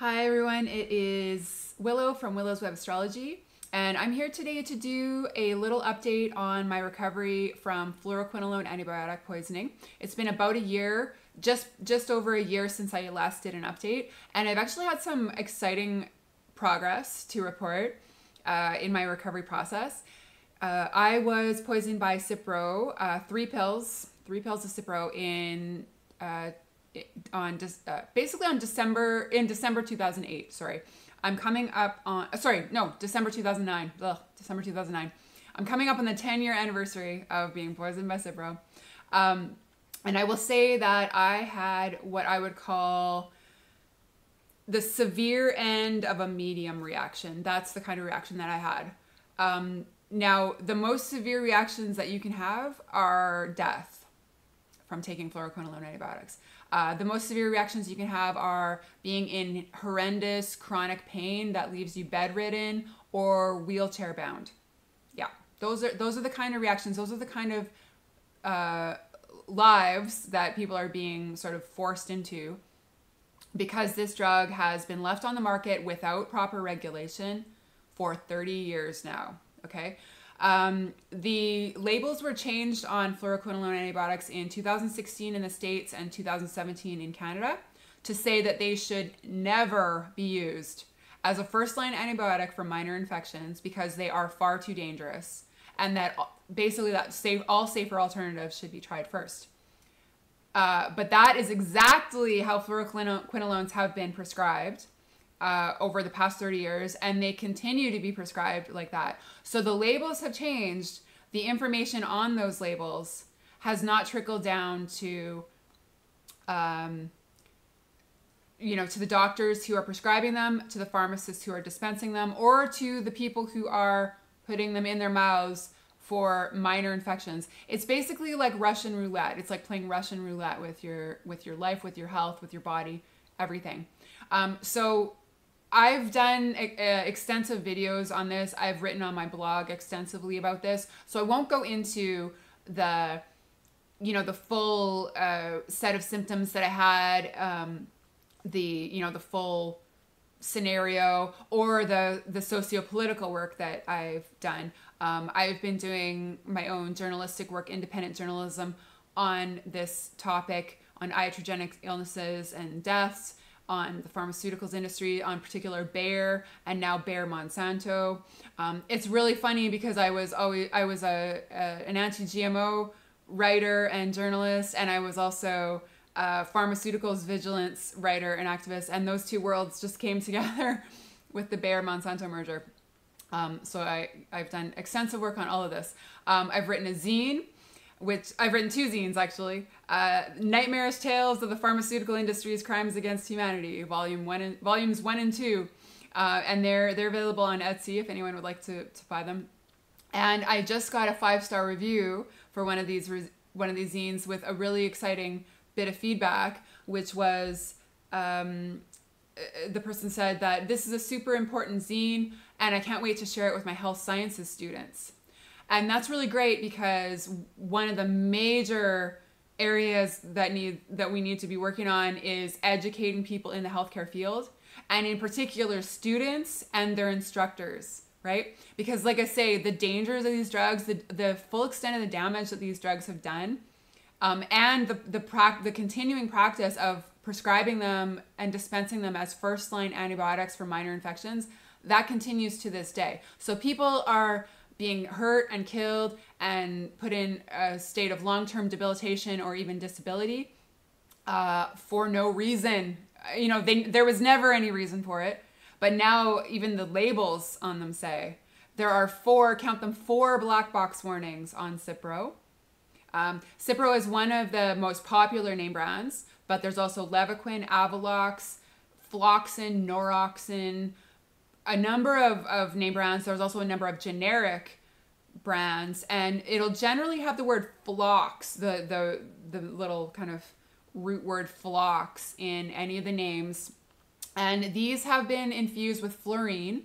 Hi everyone, it is Willow from Willow's Web Astrology, and I'm here today to do a little update on my recovery from fluoroquinolone antibiotic poisoning. It's been about a year, just over a year since I last did an update, and I've actually had some exciting progress to report in my recovery process. I was poisoned by Cipro, three pills of Cipro in basically in December 2008. Sorry, I'm coming up on, sorry, no, December 2009. Ugh, December 2009. I'm coming up on the 10-year anniversary of being poisoned by Cipro. And I will say that I had what I would call the severe end of a medium reaction. That's the kind of reaction that I had. Now, the most severe reactions that you can have are death from taking fluoroquinolone antibiotics. The most severe reactions you can have are being in horrendous chronic pain that leaves you bedridden or wheelchair bound. Yeah, those are the kind of reactions, those are the kind of lives that people are being sort of forced into because this drug has been left on the market without proper regulation for 30 years now, okay? The labels were changed on fluoroquinolone antibiotics in 2016 in the States and 2017 in Canada to say that they should never be used as a first-line antibiotic for minor infections because they are far too dangerous, and that basically that all safer alternatives should be tried first. But that is exactly how fluoroquinolones have been prescribed over the past 30 years, and they continue to be prescribed like that. So the labels have changed. The information on those labels has not trickled down to, you know, to the doctors who are prescribing them, to the pharmacists who are dispensing them, or to the people who are putting them in their mouths for minor infections. It's basically like Russian roulette. It's like playing Russian roulette with your life, with your health, with your body, everything. So I've done extensive videos on this. I've written on my blog extensively about this. So I won't go into the, you know, the full set of symptoms that I had, the, you know, the full scenario, or the socio-political work that I've done. I've been doing my own journalistic work, independent journalism on this topic, on iatrogenic illnesses and deaths, on the pharmaceuticals industry, on particular Bayer and now Bayer Monsanto. It's really funny because I was an anti-GMO writer and journalist, and I was also a pharmaceuticals vigilance writer and activist, and those two worlds just came together with the Bayer Monsanto merger. So I've done extensive work on all of this. I've written a zine, which I've written two zines actually, Nightmarish Tales of the Pharmaceutical Industry's Crimes Against Humanity, volumes 1 and 2, and they're available on Etsy if anyone would like to buy them. And I just got a 5-star review for one of these zines with a really exciting bit of feedback, which was the person said that this is a super important zine and I can't wait to share it with my health sciences students. And that's really great because one of the major areas that we need to be working on is educating people in the healthcare field, and in particular students and their instructors, right? Because like I say, the dangers of these drugs, the full extent of the damage that these drugs have done, and the continuing practice of prescribing them and dispensing them as first-line antibiotics for minor infections, that continues to this day. So people are being hurt and killed and put in a state of long-term debilitation or even disability for no reason. You know, there was never any reason for it, but now even the labels on them say there are four black box warnings on Cipro. Cipro is one of the most popular name brands, but there's also Levaquin, Avalox, Floxin, Noroxin, a number of name brands. There's also a number of generic brands, and it'll generally have the word flox, the little kind of root word flox, in any of the names. And these have been infused with fluorine,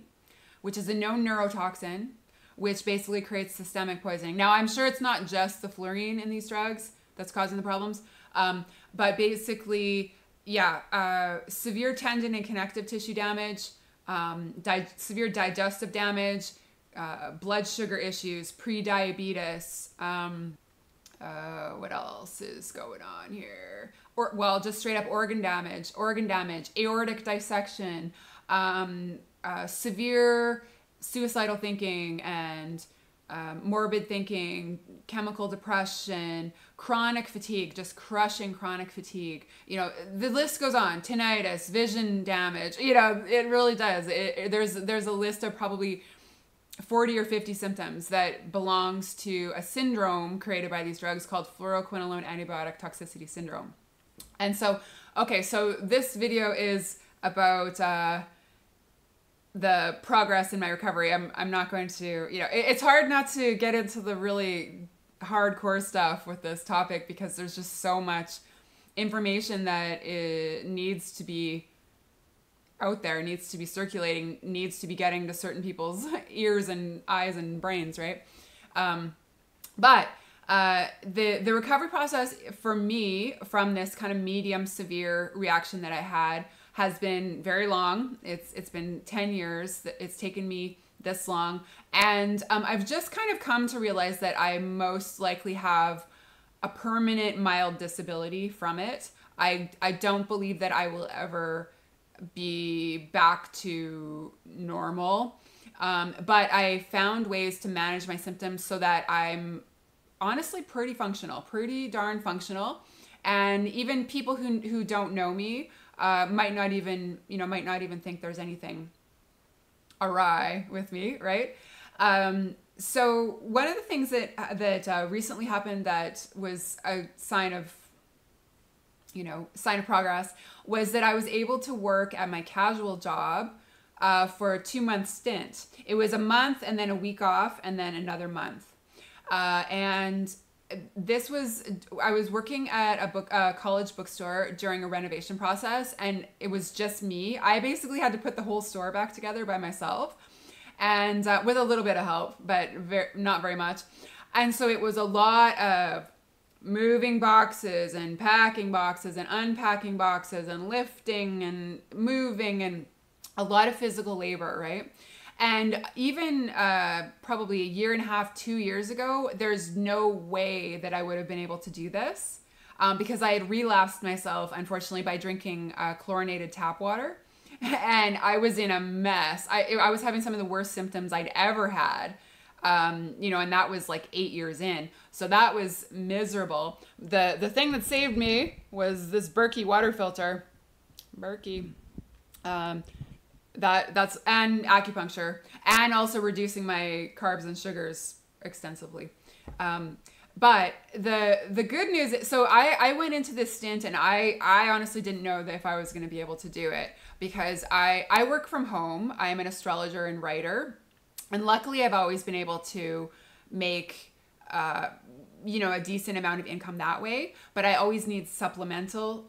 which is a known neurotoxin, which basically creates systemic poisoning. Now, I'm sure it's not just the fluorine in these drugs that's causing the problems, but basically yeah, severe tendon and connective tissue damage, severe digestive damage, blood sugar issues, pre-diabetes, what else is going on here? Or, well, just straight up organ damage, aortic dissection, severe suicidal thinking and morbid thinking, chemical depression, chronic fatigue, just crushing chronic fatigue. You know, the list goes on, tinnitus, vision damage, you know, it really does. There's a list of probably 40 or 50 symptoms that belongs to a syndrome created by these drugs called fluoroquinolone antibiotic toxicity syndrome. And so, okay, so this video is about the progress in my recovery. I'm not going to, you know, it's hard not to get into the really hardcore stuff with this topic because there's just so much information that it needs to be out there, needs to be circulating, needs to be getting to certain people's ears and eyes and brains, right? The recovery process for me from this kind of medium severe reaction that I had has been very long. It's been 10 years that it's taken me this long. And I've just kind of come to realize that I most likely have a permanent mild disability from it. I don't believe that I will ever be back to normal. But I found ways to manage my symptoms so that I'm honestly pretty functional, pretty darn functional. And even people who don't know me might not even, you know, might not even think there's anything awry with me, right? So one of the things that recently happened that was a sign of, you know, sign of progress was that I was able to work at my casual job for a 2-month stint. It was a month and then a week off and then another month. And this was, I was working at a college bookstore during a renovation process, and it was just me. I basically had to put the whole store back together by myself, and with a little bit of help, but not very much. And so it was a lot of moving boxes and packing boxes and unpacking boxes and lifting and moving and a lot of physical labor, right? And even probably a year and a half, 2 years ago, there's no way that I would have been able to do this because I had relapsed myself, unfortunately, by drinking chlorinated tap water. And I was in a mess. I was having some of the worst symptoms I'd ever had. You know, and that was like 8 years in. So that was miserable. The thing that saved me was this Berkey water filter, Berkey, that's, and acupuncture, and also reducing my carbs and sugars extensively. But the good news is, so I went into this stint and I honestly didn't know that if I was going to be able to do it because I work from home. I am an astrologer and writer. And luckily, I've always been able to make, you know, a decent amount of income that way. But I always need supplemental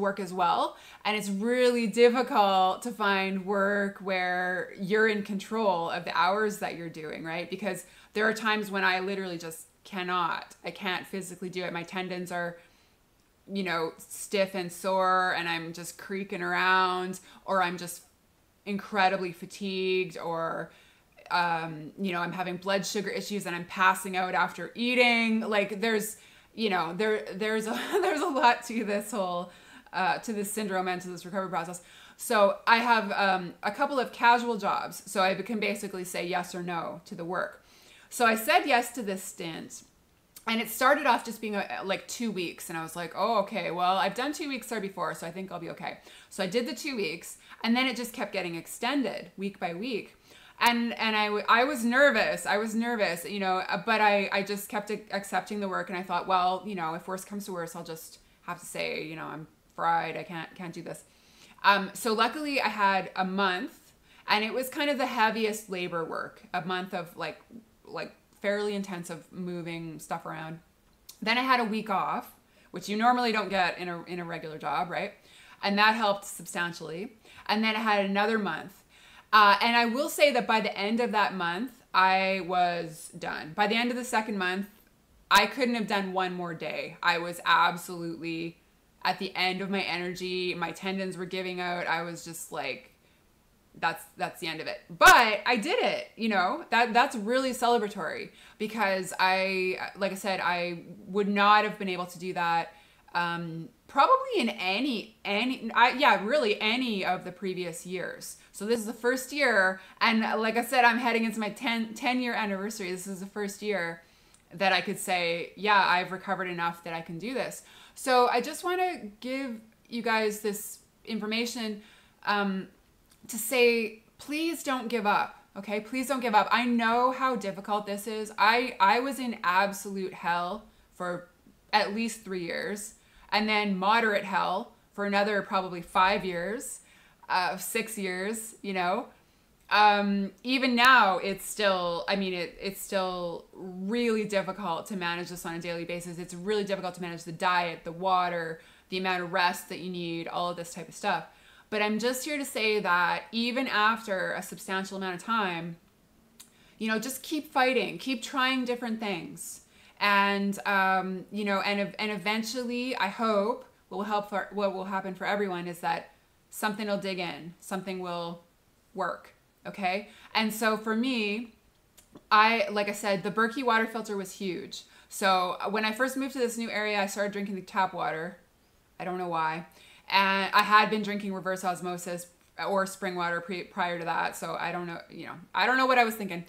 work as well. And it's really difficult to find work where you're in control of the hours that you're doing, right? Because there are times when I literally just cannot. I can't physically do it. My tendons are, you know, stiff and sore, and I'm just creaking around, or I'm just incredibly fatigued, or you know, I'm having blood sugar issues and I'm passing out after eating. Like there's, you know, there's a lot to this whole to this syndrome and to this recovery process. So I have a couple of casual jobs, so I can basically say yes or no to the work. So I said yes to this stint, and it started off just being like 2 weeks, and I was like, oh, okay, well, I've done 2 weeks there before, so I think I'll be okay. So I did the 2 weeks, and then it just kept getting extended week by week. And I was nervous. I was nervous, you know, but I just kept accepting the work, and I thought, well, you know, if worse comes to worse, I'll just have to say, you know, I'm fried. I can't do this. So luckily I had a month, and it was kind of the heaviest labor work, a month of like fairly intensive moving stuff around. Then I had a week off, which you normally don't get in a regular job, right? And that helped substantially. And then I had another month. And I will say that by the end of that month, I was done. By the end of the second month, I couldn't have done one more day. I was absolutely at the end of my energy, my tendons were giving out. I was just like, that's the end of it. But I did it, you know, that's really celebratory, because I, like I said, I would not have been able to do that. Probably in really any of the previous years. So this is the first year. And like I said, I'm heading into my 10-year anniversary. This is the first year that I could say, yeah, I've recovered enough that I can do this. So I just want to give you guys this information to say, please don't give up. Okay, please don't give up. I know how difficult this is. I was in absolute hell for at least 3 years, and then moderate hell for another probably 5 years, 6 years, you know. Even now, it's still, I mean, it's still really difficult to manage this on a daily basis. It's really difficult to manage the diet, the water, the amount of rest that you need, all of this type of stuff. But I'm just here to say that even after a substantial amount of time, you know, just keep fighting, keep trying different things. And, you know, and eventually, I hope what will happen for everyone is that something will dig in, something will work. Okay. And so for me, like I said, the Berkey water filter was huge. So when I first moved to this new area, I started drinking the tap water. I don't know why. And I had been drinking reverse osmosis or spring water prior to that. So I don't know, you know, I don't know what I was thinking.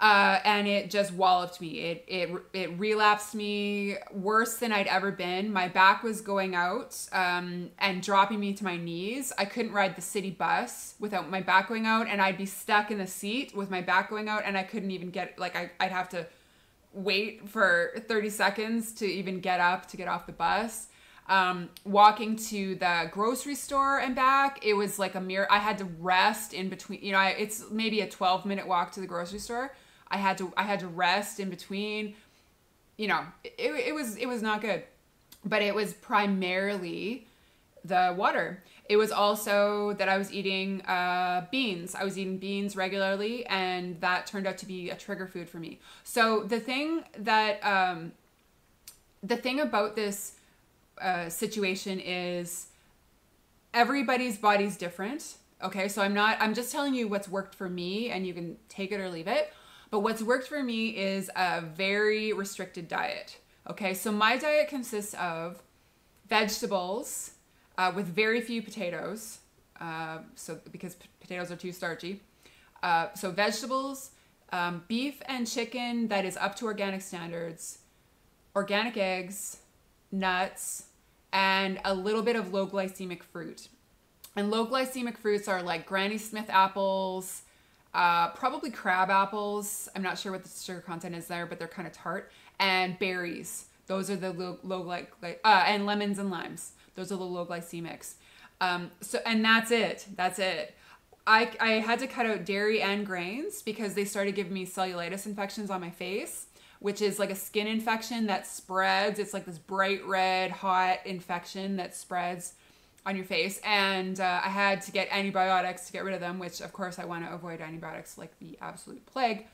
And it just walloped me. It relapsed me worse than I'd ever been. My back was going out and dropping me to my knees. I couldn't ride the city bus without my back going out, and I'd be stuck in the seat with my back going out, and I couldn't even get, like, I'd have to wait for 30 seconds to even get up to get off the bus. Walking to the grocery store and back, it was like a mirror. I had to rest in between, you know, it's maybe a 12-minute walk to the grocery store. I had to rest in between, you know, it was not good. But it was primarily the water. It was also that I was eating beans. I was eating beans regularly, and that turned out to be a trigger food for me. So the thing that, the thing about this situation is everybody's body's different. Okay. So I'm just telling you what's worked for me, and you can take it or leave it. But what's worked for me is a very restricted diet. Okay. So my diet consists of vegetables, with very few potatoes. So because potatoes are too starchy. So vegetables, beef and chicken that is up to organic standards, organic eggs, nuts, and a little bit of low glycemic fruit. And low glycemic fruits are like Granny Smith apples, probably crab apples. I'm not sure what the sugar content is there, but they're kind of tart. And berries. Those are the and lemons and limes. Those are the low glycemics. So, and that's it. That's it. I had to cut out dairy and grains because they started giving me cellulitis infections on my face, which is like a skin infection that spreads. It's like this bright red, hot infection that spreads on your face. And I had to get antibiotics to get rid of them, which of course I want to avoid antibiotics like the absolute plague.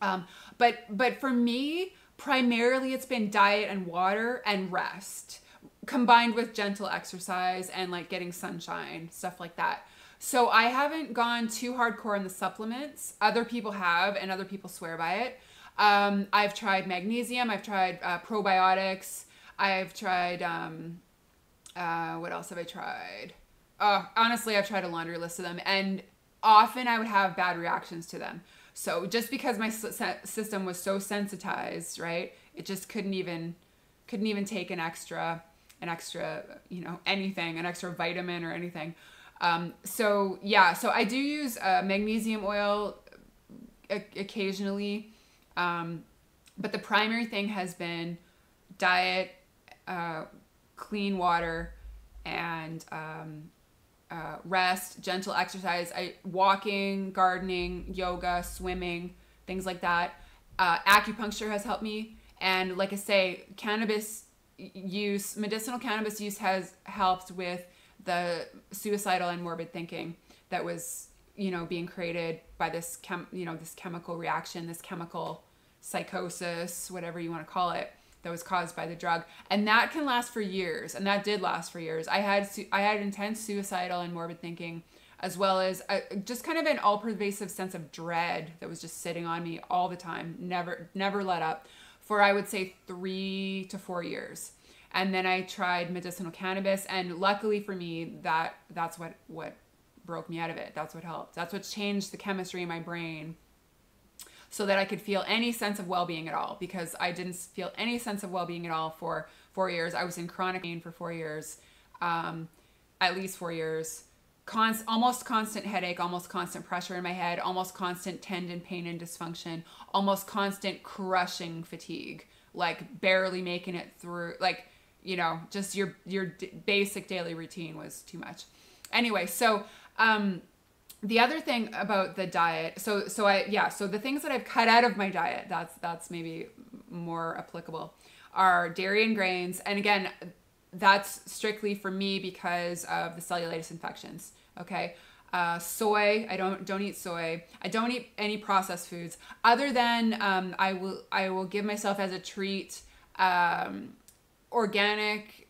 But for me, primarily it's been diet and water and rest, combined with gentle exercise and like getting sunshine, stuff like that. So I haven't gone too hardcore on the supplements. Other people have, and other people swear by it. I've tried magnesium, I've tried probiotics, I've tried, what else have I tried? Honestly, I've tried a laundry list of them, and often I would have bad reactions to them. So just because my system was so sensitized, right, it just couldn't even take an extra, you know, anything, an extra vitamin or anything. So yeah, so I do use magnesium oil occasionally. But the primary thing has been diet, clean water, and rest, gentle exercise, walking, gardening, yoga, swimming, things like that. Acupuncture has helped me. And like I say, cannabis use, medicinal cannabis use has helped with the suicidal and morbid thinking that was, you know, being created by this this chemical reaction, this chemical psychosis, whatever you want to call it, that was caused by the drug. And that can last for years. And that did last for years. I had intense suicidal and morbid thinking, as well as just kind of an all-pervasive sense of dread that was just sitting on me all the time, never let up, for I would say 3 to 4 years. And then I tried medicinal cannabis, and luckily for me, that's what broke me out of it. That's what helped. That's what changed the chemistry in my brain so that I could feel any sense of well-being at all, because I didn't feel any sense of well-being at all for 4 years. I was in chronic pain for 4 years, at least 4 years. Almost constant headache, almost constant pressure in my head, almost constant tendon pain and dysfunction, almost constant crushing fatigue, like barely making it through, like, you know, just your basic daily routine was too much. Anyway, so the other thing about the diet, so the things that I've cut out of my diet, that's maybe more applicable, are dairy and grains. And again, that's strictly for me because of the cellulitis infections. Okay. Soy. I don't eat soy. I don't eat any processed foods other than, I will give myself as a treat, organic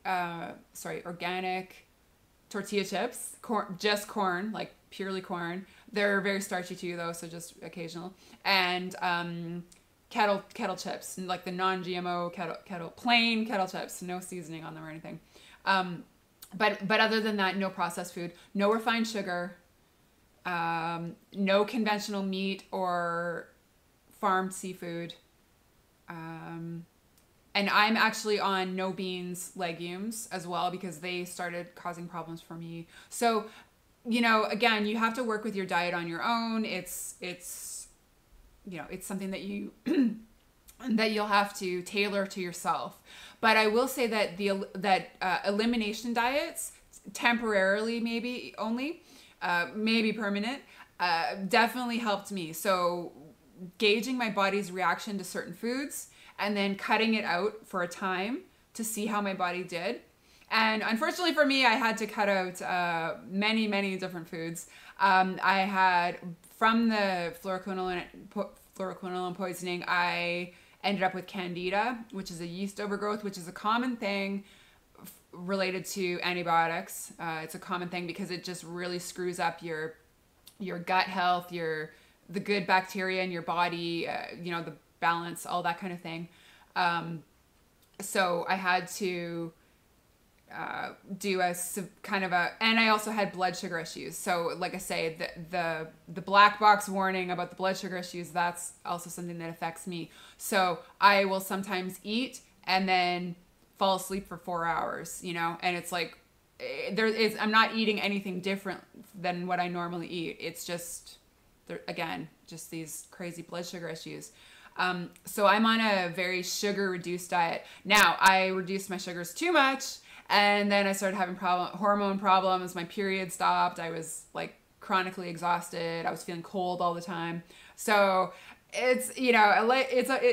tortilla chips, corn, just corn, like purely corn. They're very starchy too though. So just occasional. And, kettle chips, like the non-GMO plain kettle chips, no seasoning on them or anything. But other than that, no processed food, no refined sugar, no conventional meat or farmed seafood. And I'm actually on no beans, legumes as well, because they started causing problems for me. So, you know, again, you have to work with your diet on your own. It's something that you'll have to tailor to yourself. But I will say that that elimination diets, temporarily maybe only, maybe permanent, definitely helped me. So gauging my body's reaction to certain foods and then cutting it out for a time to see how my body did. And unfortunately for me, I had to cut out many different foods. I had, from the fluoroquinolone poisoning, I ended up with candida, which is a yeast overgrowth, which is a common thing related to antibiotics. It's a common thing because it just really screws up your gut health, the good bacteria in your body, you know, the balance, all that kind of thing. So I had to do a kind of a, and I also had blood sugar issues. So like I say, the black box warning about the blood sugar issues, that's also something that affects me. So I will sometimes eat and then fall asleep for 4 hours, you know, and it's like, I'm not eating anything different than what I normally eat. It's just, again, just these crazy blood sugar issues. So I'm on a very sugar reduced diet. Now I reduced my sugars too much, and then I started having hormone problems. My period stopped. I was like chronically exhausted. I was feeling cold all the time. So it's, you know,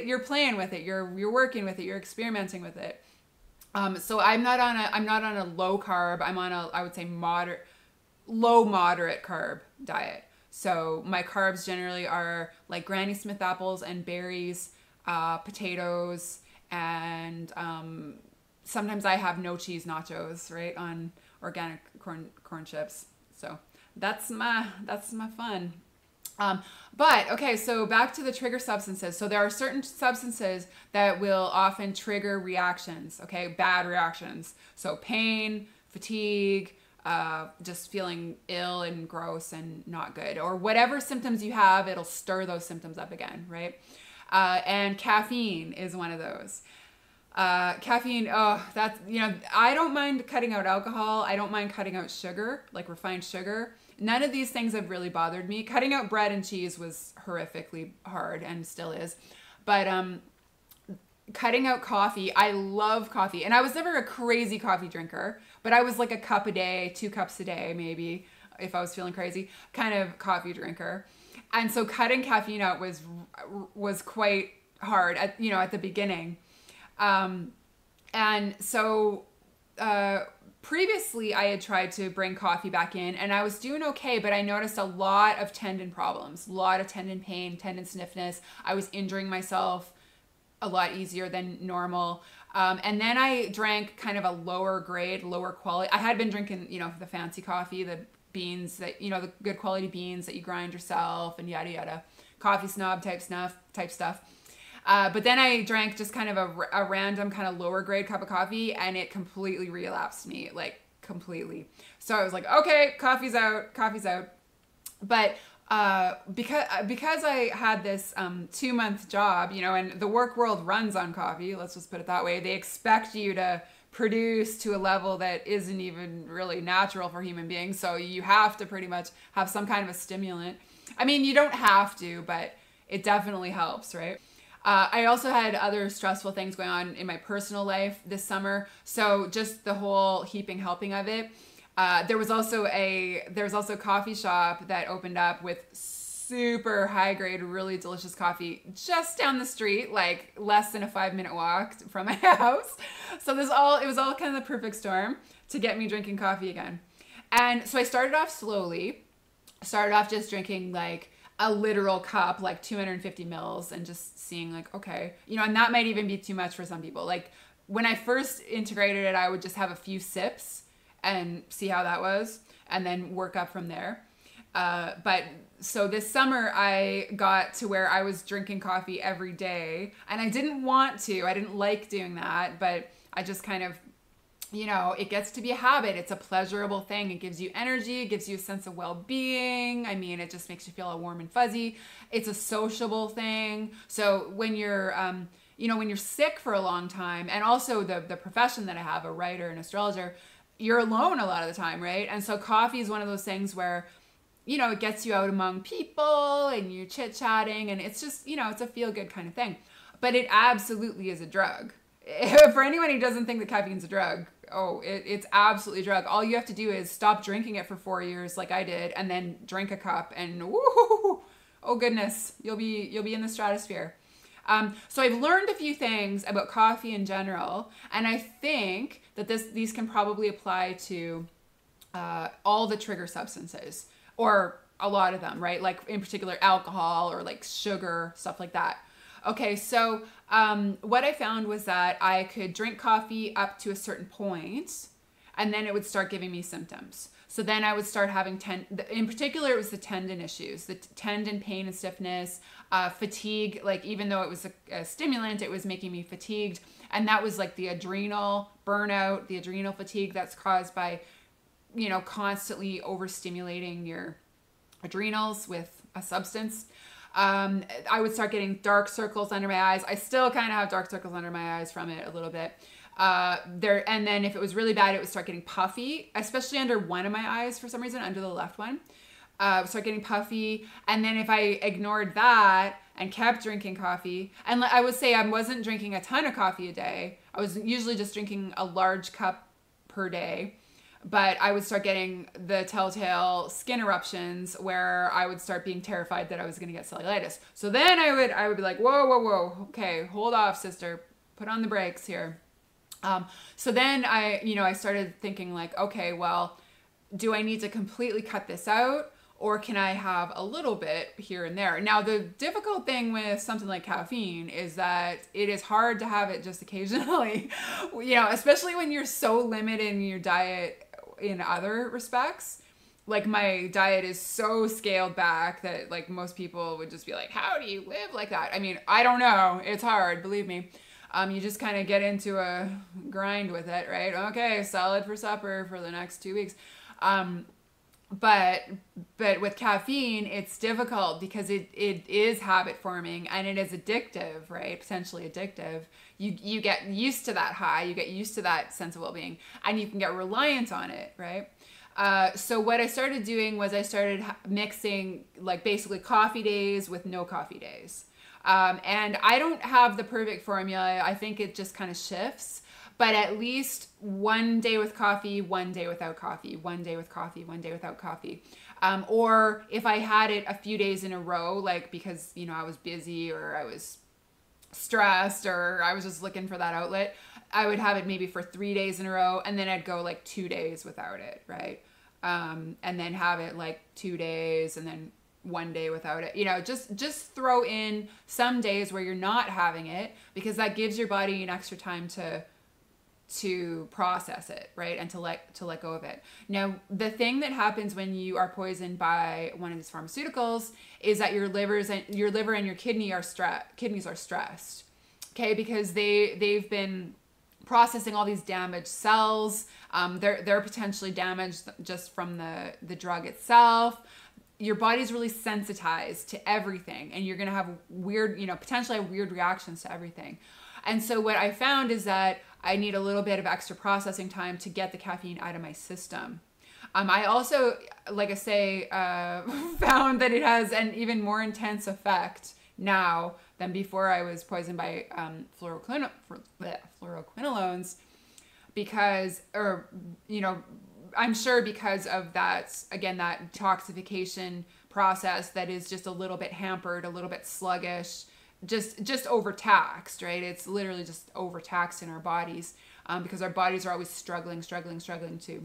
you're playing with it. You're working with it. You're experimenting with it. So I'm not on a low carb. I'm on a, I would say low moderate carb diet. So my carbs generally are like Granny Smith apples and berries, potatoes, and, sometimes I have no cheese nachos, right, on organic corn chips. So that's my fun. But okay, so back to the trigger substances. So there are certain substances that will often trigger reactions, okay, bad reactions. So pain, fatigue, just feeling ill and gross and not good, or whatever symptoms you have, it'll stir those symptoms up again, right? And caffeine is one of those. Caffeine, oh, that's, you know, I don't mind cutting out alcohol. I don't mind cutting out sugar, like refined sugar. None of these things have really bothered me. Cutting out bread and cheese was horrifically hard and still is. But cutting out coffee, I love coffee. And I was never a crazy coffee drinker, but I was like a cup a day, 2 cups a day maybe, if I was feeling crazy, kind of coffee drinker. And so cutting caffeine out was quite hard at, you know, at the beginning. And so, previously I had tried to bring coffee back in and I was doing okay, but I noticed a lot of tendon problems, a lot of tendon pain, tendon stiffness. I was injuring myself a lot easier than normal. And then I drank kind of a lower grade, lower quality. I had been drinking, you know, the fancy coffee, the beans that, you know, the good quality beans that you grind yourself and yada, yada, coffee snob type stuff. But then I drank just kind of a random kind of lower grade cup of coffee, and it completely relapsed me, like completely. So I was like, okay, coffee's out, coffee's out. But because I had this 2-month job, you know, and the work world runs on coffee, let's just put it that way. They expect you to produce to a level that isn't even really natural for human beings. So you have to pretty much have some kind of a stimulant. I mean, you don't have to, but it definitely helps, right? I also had other stressful things going on in my personal life this summer. So just the whole heaping helping of it. There was also a coffee shop that opened up with super high grade, really delicious coffee just down the street, like less than a 5-minute walk from my house. So it was all kind of the perfect storm to get me drinking coffee again. And so I started off slowly, just drinking like a literal cup, like 250 mils, and just seeing like, okay, you know, and that might even be too much for some people. Like when I first integrated it, I would just have a few sips and see how that was, and then work up from there. But so this summer I got to where I was drinking coffee every day, and I didn't want to, I didn't like doing that, but I just kind of, you know, it gets to be a habit. It's a pleasurable thing. It gives you energy. It gives you a sense of well-being. I mean, it just makes you feel all warm and fuzzy. It's a sociable thing. So when you're, you know, when you're sick for a long time, and also the profession that I have, a writer and astrologer, you're alone a lot of the time, right? And so coffee is one of those things where, you know, it gets you out among people and you're chit-chatting, and it's just, you know, it's a feel-good kind of thing. But it absolutely is a drug. For anyone who doesn't think that caffeine's a drug, oh, it's absolutely a drug. All you have to do is stop drinking it for 4 years like I did, and then drink a cup, and woo-hoo-hoo, oh goodness, you'll be in the stratosphere. So I've learned a few things about coffee in general, and I think that these can probably apply to all the trigger substances, or a lot of them, right? Like in particular alcohol, or like sugar, stuff like that. Okay, so what I found was that I could drink coffee up to a certain point, and then it would start giving me symptoms. So then I would start having, in particular, it was the tendon issues, the tendon pain and stiffness, fatigue, like even though it was a stimulant, it was making me fatigued. And that was like the adrenal burnout, the adrenal fatigue that's caused by, you know, constantly overstimulating your adrenals with a substance. I would start getting dark circles under my eyes. I still kind of have dark circles under my eyes from it a little bit. And then if it was really bad, it would start getting puffy, especially under one of my eyes for some reason, under the left one. It would start getting puffy. And then if I ignored that and kept drinking coffee, and I would say I wasn't drinking a ton of coffee a day. I was usually just drinking a large cup per day. But I would start getting the telltale skin eruptions where I would start being terrified that I was going to get cellulitis. So then I would be like, whoa, whoa, whoa. Okay, hold off, sister. Put on the brakes here. So then I started thinking like, okay, well, do I need to completely cut this out, or can I have a little bit here and there? Now, the difficult thing with something like caffeine is that it is hard to have it just occasionally, you know, especially when you're so limited in your diet in other respects. Like my diet is so scaled back that like most people would just be like, how do you live like that? I mean, I don't know. It's hard. Believe me. You just kind of get into a grind with it, right? Okay. Salad for supper for the next 2 weeks. But with caffeine, it's difficult because it is habit forming, and it is addictive, right? Potentially addictive. You get used to that high, you get used to that sense of well-being, and you can get reliant on it, right? So what I started doing was I started mixing like basically coffee days with no coffee days. And I don't have the perfect formula. I think it just kind of shifts. But at least 1 day with coffee, 1 day without coffee, 1 day with coffee, 1 day without coffee. Or if I had it a few days in a row, like because, you know, I was busy or I was stressed or I was just looking for that outlet, I would have it maybe for 3 days in a row, and then I'd go like 2 days without it, right? And then have it like 2 days, and then one day without it. You know, just throw in some days where you're not having it, because that gives your body an extra time to process it, right? And to let go of it. Now, the thing that happens when you are poisoned by one of these pharmaceuticals is that your liver and your kidneys are stressed. Okay, because they've been processing all these damaged cells. They're potentially damaged just from the drug itself. Your body's really sensitized to everything, and you're gonna have weird, you know, potentially weird reactions to everything. And so what I found is that I need a little bit of extra processing time to get the caffeine out of my system. I also, like I say, found that it has an even more intense effect now than before I was poisoned by fluoroquinolones, because, or, you know, I'm sure because of that, again, that detoxification process that is just a little bit hampered, a little bit sluggish, just overtaxed, right? It's literally just overtaxed in our bodies, because our bodies are always struggling to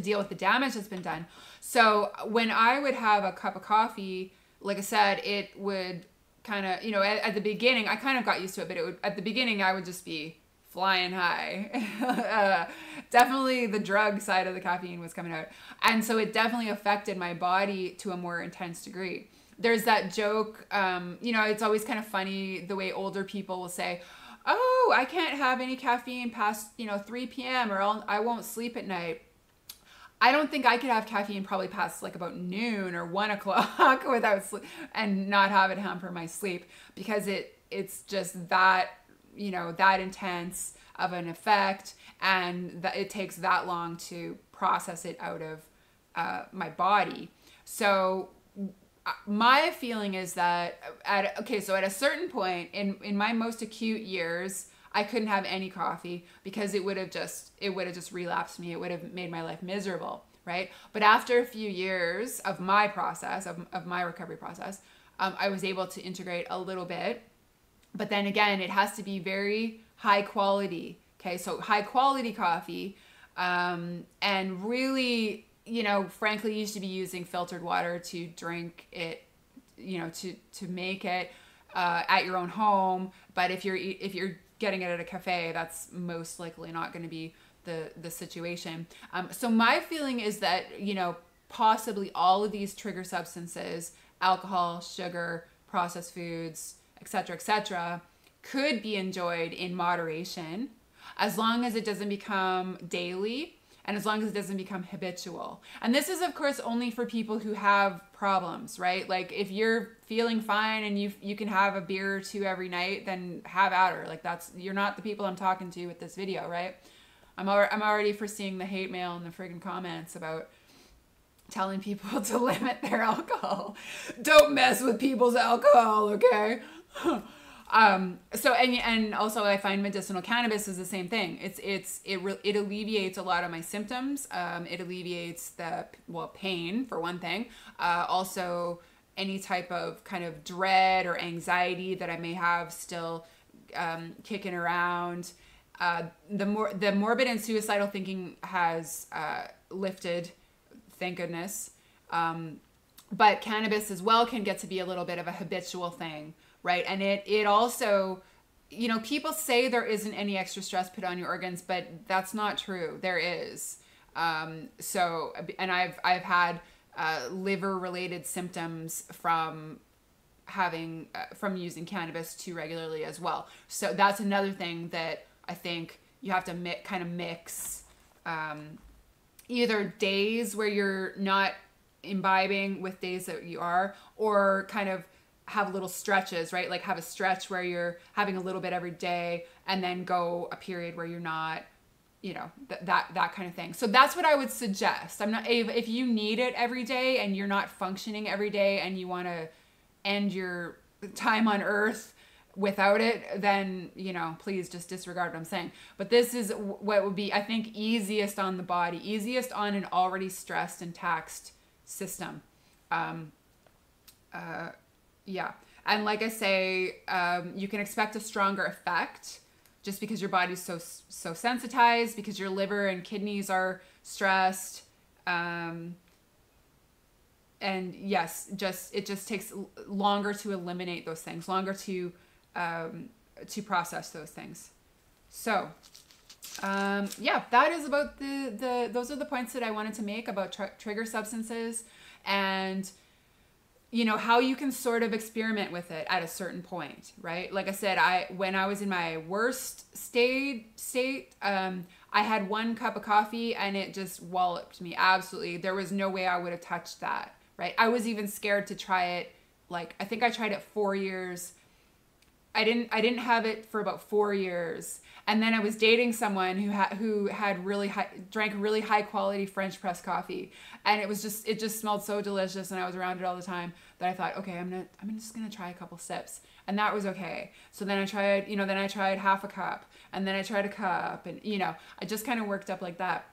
deal with the damage that's been done. So when I would have a cup of coffee, like I said, it would kind of, you know, at the beginning, I kind of got used to it, but it would, at the beginning, I would just be flying high. Definitely the drug side of the caffeine was coming out. And so it definitely affected my body to a more intense degree. There's that joke, you know, it's always kind of funny the way older people will say, oh, I can't have any caffeine past, you know, 3 p.m. or I won't sleep at night. I don't think I could have caffeine probably past like about noon or 1 o'clock without sleep and not have it hamper my sleep, because it's just that, you know, that intense of an effect, and that it takes that long to process it out of my body. So my feeling is that at a certain point in my most acute years, I couldn't have any coffee because it would have just relapsed me. It would have made my life miserable, right? But after a few years of my process, of my recovery process, I was able to integrate a little bit. But then again, it has to be very high quality. Okay, so high quality coffee, and really, you know, frankly, you should be using filtered water to drink it, you know, to make it at your own home. But if you're getting it at a cafe, that's most likely not going to be the situation. So my feeling is that, you know, possibly all of these trigger substances, alcohol, sugar, processed foods, etc., etc., could be enjoyed in moderation, as long as it doesn't become daily and as long as it doesn't become habitual. And this is, of course, only for people who have problems, right? Like if you're feeling fine and you can have a beer or two every night, then have at her. Like that's, you're not the people I'm talking to with this video, right? I'm already foreseeing the hate mail and the friggin' comments about telling people to limit their alcohol. Don't mess with people's alcohol, okay? And also I find medicinal cannabis is the same thing. It alleviates a lot of my symptoms. It alleviates the, well, pain for one thing. Also any type of kind of dread or anxiety that I may have still, kicking around. The morbid and suicidal thinking has, lifted, thank goodness. But cannabis as well can get to be a little bit of a habitual thing. Right. And it also, you know, people say there isn't any extra stress put on your organs, but that's not true. There is. So, and I've had liver related symptoms from using cannabis too regularly as well. So that's another thing that I think you have to mix, either days where you're not imbibing with days that you are, or kind of have little stretches, right? Like have a stretch where you're having a little bit every day, and then go a period where you're not, you know, that kind of thing. So that's what I would suggest. I'm not, if you need it every day and you're not functioning every day and you want to end your time on earth without it, then, you know, please just disregard what I'm saying. But this is what would be, I think, easiest on the body, easiest on an already stressed and taxed system. Yeah. And like I say, you can expect a stronger effect just because your body's so sensitized, because your liver and kidneys are stressed. And yes, it just takes longer to eliminate those things, longer to process those things. So yeah, that is about those are the points that I wanted to make about trigger substances, and you know, how you can sort of experiment with it at a certain point, right? Like I said, when I was in my worst state, I had one cup of coffee and it just walloped me. Absolutely. There was no way I would have touched that, right? I was even scared to try it. Like, I think I tried it 4 years. I didn't have it for about 4 years. And then I was dating someone who had drank really high quality French press coffee. And it just smelled so delicious, and I was around it all the time, that I thought, okay, I'm just gonna try a couple sips, and that was okay. So then I tried, you know, then I tried half a cup, and then I tried a cup, and you know, I just kind of worked up like that.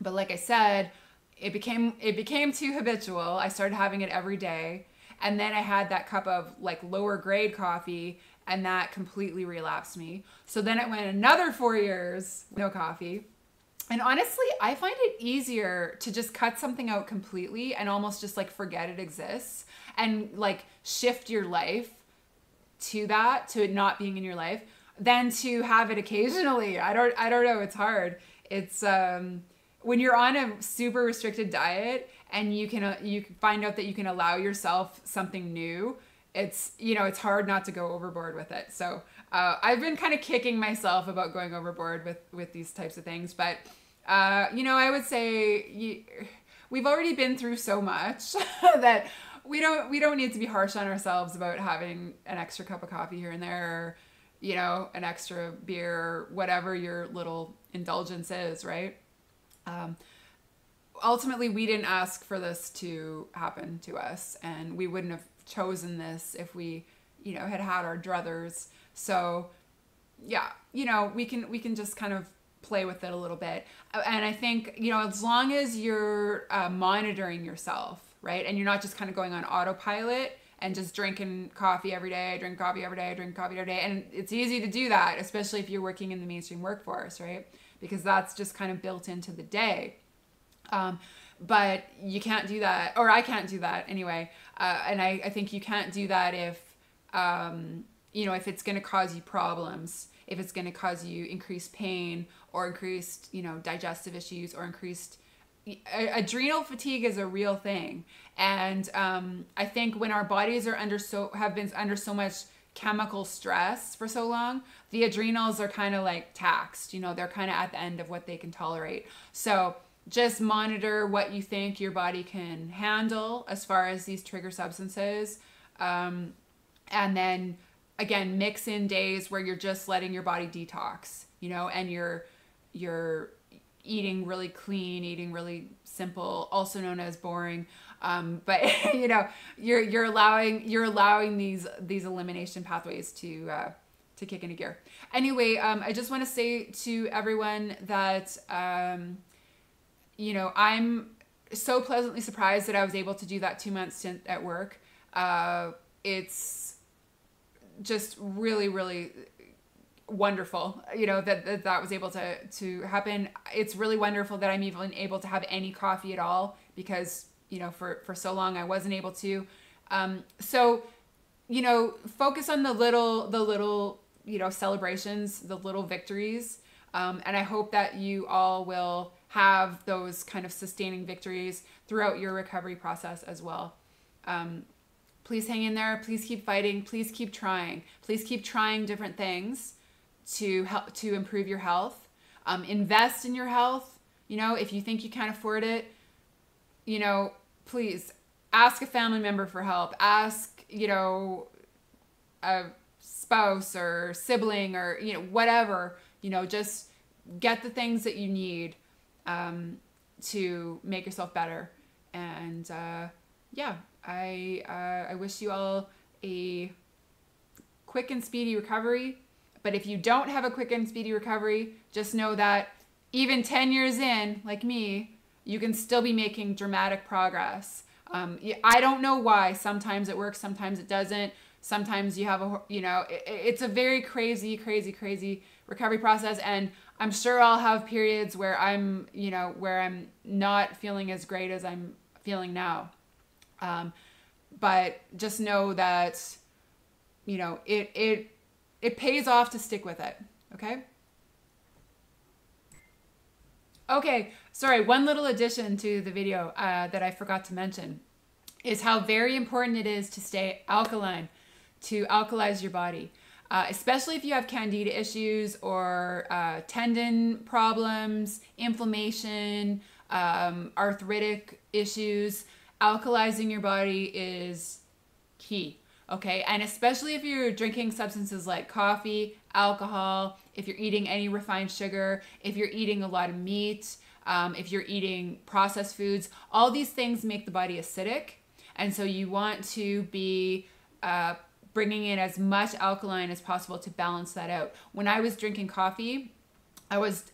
But like I said, it became too habitual. I started having it every day, and then I had that cup of like lower grade coffee, and that completely relapsed me. So then it went another 4 years, no coffee. And honestly, I find it easier to just cut something out completely and almost just like forget it exists, and like shift your life to that, to it not being in your life, than to have it occasionally. I don't know, it's hard. It's when you're on a super restricted diet and you find out that you can allow yourself something new, it's, you know, it's hard not to go overboard with it. So I've been kind of kicking myself about going overboard with these types of things. But, you know, I would say we've already been through so much that we don't need to be harsh on ourselves about having an extra cup of coffee here and there, or, you know, an extra beer, or whatever your little indulgence is, right? Ultimately, we didn't ask for this to happen to us, and we wouldn't have chosen this if we, you know, had our druthers. So yeah, you know, we can just kind of play with it a little bit. And I think, you know, as long as you're monitoring yourself, right, and you're not just kind of going on autopilot and just drinking coffee every day, drink coffee every day, drink coffee every day. And it's easy to do that, especially if you're working in the mainstream workforce, right? Because that's just kind of built into the day. But you can't do that, or I can't do that anyway. And I think you can't do that if, you know, if it's going to cause you problems, if it's going to cause you increased pain, or increased, you know, digestive issues, or increased adrenal fatigue is a real thing. And I think when our bodies are have been under so much chemical stress for so long, the adrenals are kind of like taxed, you know, they're kind of at the end of what they can tolerate. So just monitor what you think your body can handle as far as these trigger substances. And then again, mix in days where you're just letting your body detox, you know, and you're eating really clean, eating really simple, also known as boring. But you know, you're allowing these elimination pathways to kick into gear. Anyway, I just want to say to everyone that, you know, I'm so pleasantly surprised that I was able to do that 2 month stint at work. It's just really, really wonderful, you know, that was able to happen. It's really wonderful that I'm even able to have any coffee at all, because, you know, for so long I wasn't able to. So, you know, focus on the little, you know, celebrations, the little victories. And I hope that you all will have those kind of sustaining victories throughout your recovery process as well. Please hang in there. Please keep fighting. Please keep trying. Please keep trying different things to help to improve your health. Invest in your health. You know, if you think you can't afford it, you know, please ask a family member for help. Ask, you know, a spouse or sibling, or, you know, whatever. You know, just get the things that you need to make yourself better. And yeah, I wish you all a quick and speedy recovery. But if you don't have a quick and speedy recovery, just know that even 10 years in, like me, you can still be making dramatic progress. I don't know why. Sometimes it works, sometimes it doesn't. Sometimes you have a, you know, it's a very crazy, crazy, crazy recovery process. And I'm sure I'll have periods where I'm, you know, where I'm not feeling as great as I'm feeling now. But just know that, you know, it pays off to stick with it. Okay. Okay. Sorry. One little addition to the video that I forgot to mention is how very important it is to stay alkaline, to alkalize your body, especially if you have candida issues or tendon problems, inflammation, arthritic issues. Alkalizing your body is key, okay? And especially if you're drinking substances like coffee, alcohol, if you're eating any refined sugar, if you're eating a lot of meat, if you're eating processed foods, all these things make the body acidic. And so you want to be bringing in as much alkaline as possible to balance that out. When I was drinking coffee, I was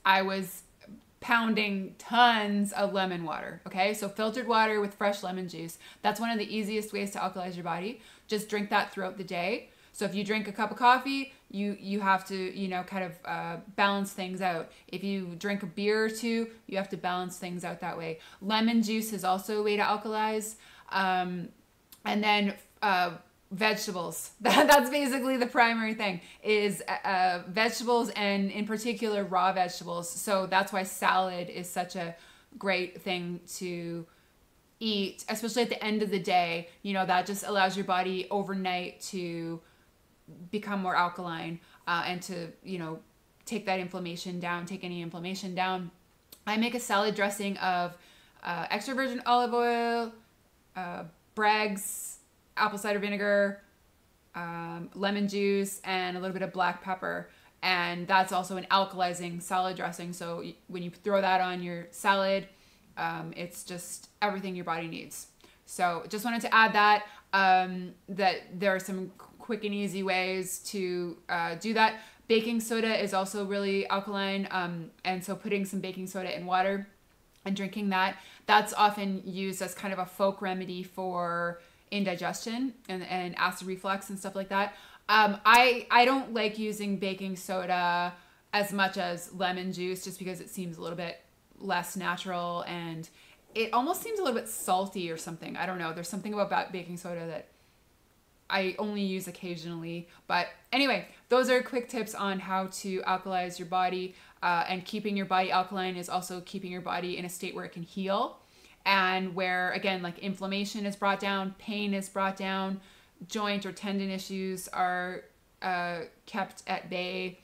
pounding tons of lemon water, okay? So filtered water with fresh lemon juice. That's one of the easiest ways to alkalize your body. Just drink that throughout the day. So if you drink a cup of coffee, you have to, you know, kind of balance things out. If you drink a beer or two, you have to balance things out that way. Lemon juice is also a way to alkalize. And then vegetables. That's basically the primary thing, is vegetables, and in particular raw vegetables. So that's why salad is such a great thing to eat, especially at the end of the day. You know, that just allows your body overnight to become more alkaline and to, you know, take that inflammation down, take any inflammation down. I make a salad dressing of extra virgin olive oil, Bragg's, apple cider vinegar, lemon juice, and a little bit of black pepper. And that's also an alkalizing salad dressing. So when you throw that on your salad, it's just everything your body needs. So just wanted to add that, that there are some quick and easy ways to do that. Baking soda is also really alkaline. And so putting some baking soda in water and drinking that, that's often used as kind of a folk remedy for indigestion and acid reflux and stuff like that. I don't like using baking soda as much as lemon juice, just because it seems a little bit less natural, and it almost seems a little bit salty or something. I don't know. There's something about baking soda that I only use occasionally. But anyway, those are quick tips on how to alkalize your body. And keeping your body alkaline is also keeping your body in a state where it can heal, and where, again, like inflammation is brought down, pain is brought down, joint or tendon issues are kept at bay.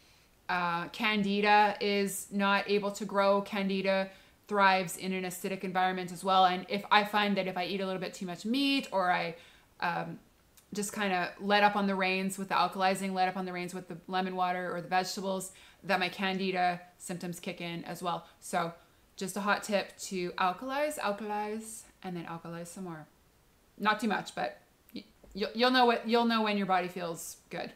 Candida is not able to grow. Candida thrives in an acidic environment as well. And if I find that if I eat a little bit too much meat, or I just kind of let up on the reins with the alkalizing, let up on the reins with the lemon water or the vegetables, that my candida symptoms kick in as well. So just a hot tip to alkalize, alkalize, and then alkalize some more. Not too much, but you'll know when your body feels good.